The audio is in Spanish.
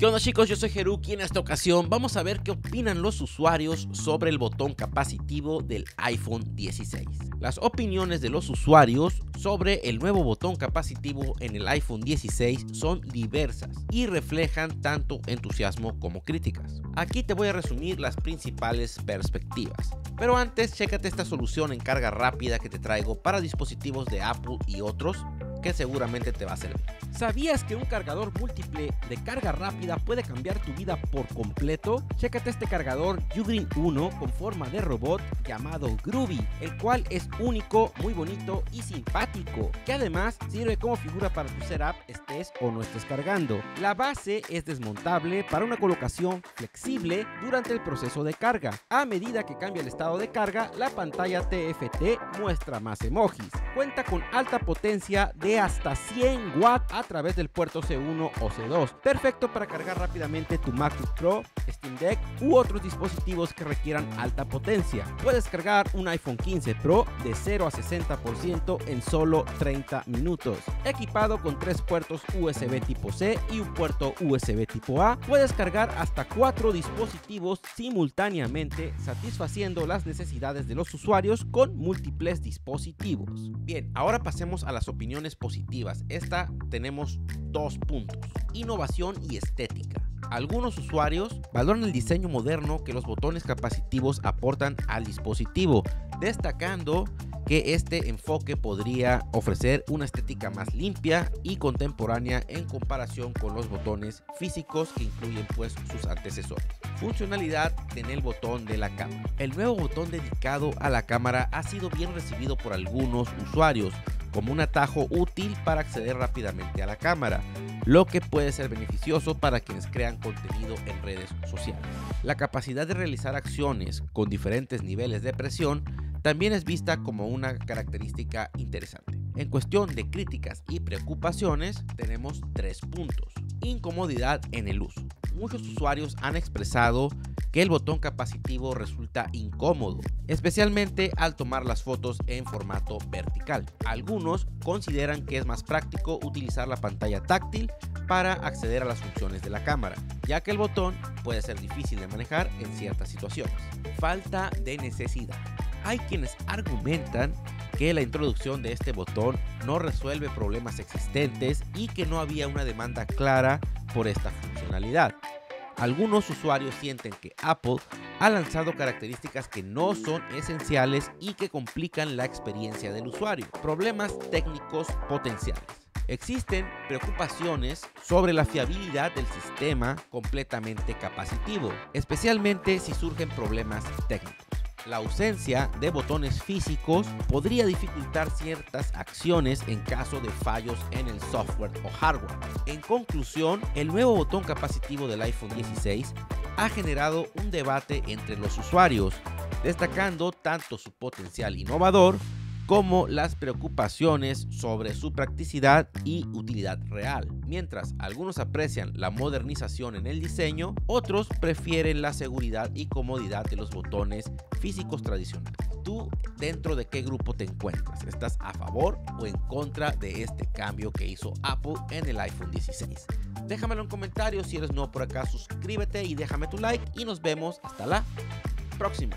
¿Qué onda, chicos? Yo soy Jeruk y en esta ocasión vamos a ver qué opinan los usuarios sobre el botón capacitivo del iPhone 16. Las opiniones de los usuarios sobre el nuevo botón capacitivo en el iPhone 16 son diversas y reflejan tanto entusiasmo como críticas. Aquí te voy a resumir las principales perspectivas. Pero antes, chécate esta solución en carga rápida que te traigo para dispositivos de Apple y otros que seguramente te va a servir. ¿Sabías que un cargador múltiple de carga rápida puede cambiar tu vida por completo? Chécate este cargador Ugreen Uno con forma de robot llamado Groovy, el cual es único, muy bonito y simpático, que además sirve como figura para tu setup, estés o no estés cargando. La base es desmontable para una colocación flexible durante el proceso de carga. A medida que cambia el estado de carga, la pantalla TFT muestra más emojis. Cuenta con alta potencia de hasta 100 watts a través del puerto C1 o C2, perfecto para cargar rápidamente tu MacBook Pro, Steam Deck u otros dispositivos que requieran alta potencia. Puedes cargar un iPhone 15 Pro de 0 a 60% en solo 30 minutos. Equipado con 3 puertos USB tipo C y un puerto USB tipo A, puedes cargar hasta 4 dispositivos simultáneamente, satisfaciendo las necesidades de los usuarios con múltiples dispositivos. Bien, ahora pasemos a las opiniones positivas. Esta tenemos dos puntos: innovación y estética. Algunos usuarios valoran el diseño moderno que los botones capacitivos aportan al dispositivo, destacando que este enfoque podría ofrecer una estética más limpia y contemporánea en comparación con los botones físicos que incluyen pues sus antecesores. Funcionalidad en el botón de la cámara. El nuevo botón dedicado a la cámara ha sido bien recibido por algunos usuarios como un atajo útil para acceder rápidamente a la cámara, lo que puede ser beneficioso para quienes crean contenido en redes sociales. La capacidad de realizar acciones con diferentes niveles de presión también es vista como una característica interesante. En cuestión de críticas y preocupaciones, tenemos 3 puntos. Incomodidad en el uso. Muchos usuarios han expresado que el botón capacitivo resulta incómodo, especialmente al tomar las fotos en formato vertical. Algunos consideran que es más práctico utilizar la pantalla táctil para acceder a las funciones de la cámara, ya que el botón puede ser difícil de manejar en ciertas situaciones. Falta de necesidad. Hay quienes argumentan que la introducción de este botón no resuelve problemas existentes y que no había una demanda clara por esta funcionalidad. Algunos usuarios sienten que Apple ha lanzado características que no son esenciales y que complican la experiencia del usuario. Problemas técnicos potenciales. Existen preocupaciones sobre la fiabilidad del sistema completamente capacitivo, especialmente si surgen problemas técnicos. La ausencia de botones físicos podría dificultar ciertas acciones en caso de fallos en el software o hardware. En conclusión, el nuevo botón capacitivo del iPhone 16 ha generado un debate entre los usuarios, destacando tanto su potencial innovador como las preocupaciones sobre su practicidad y utilidad real. Mientras algunos aprecian la modernización en el diseño, otros prefieren la seguridad y comodidad de los botones físicos tradicionales. ¿Tú dentro de qué grupo te encuentras? ¿Estás a favor o en contra de este cambio que hizo Apple en el iPhone 16? Déjamelo en comentarios. Si eres nuevo por acá, suscríbete y déjame tu like y nos vemos hasta la próxima.